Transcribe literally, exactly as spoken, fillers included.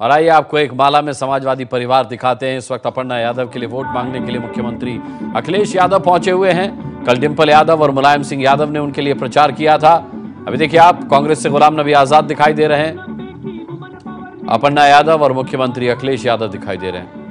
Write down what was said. और आइए आपको एक माला में समाजवादी परिवार दिखाते हैं। इस वक्त अपर्णा यादव के लिए वोट मांगने के लिए मुख्यमंत्री अखिलेश यादव पहुंचे हुए हैं। कल डिंपल यादव और मुलायम सिंह यादव ने उनके लिए प्रचार किया था। अभी देखिए आप, कांग्रेस से गुलाम नबी आजाद दिखाई दे रहे हैं, अपर्णा यादव और मुख्यमंत्री अखिलेश यादव दिखाई दे रहे हैं।